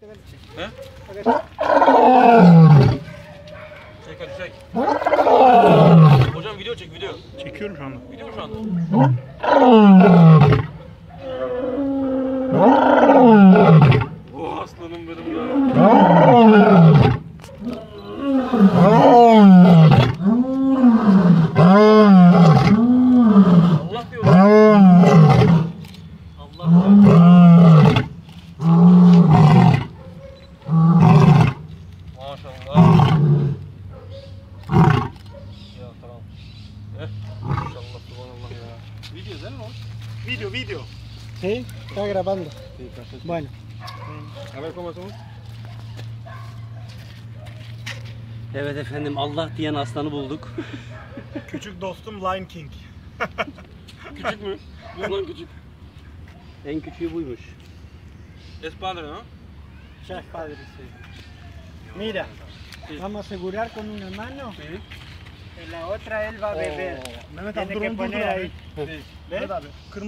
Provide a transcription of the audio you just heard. He? Çek hadi çek. Hocam video çek video. Çekiyorum şu anda. Video şu anda. Oh aslanım benim ya. Video. Sí, está grabando. Sí, perfecto. Bueno. A ver cómo hacemos. Evet efendim, Allah diyen aslanı bulduk. Küçük dostum Lion King. Küçük mü? Dur lan küçük. En küçüğü buymuş. Es padre, ¿no? Ya es padre, sí. Mira, sí. Vamos a asegurar con una mano. Sí. En la otra él va a beber. Tiene que poner ahí. Sí. ¿Ves?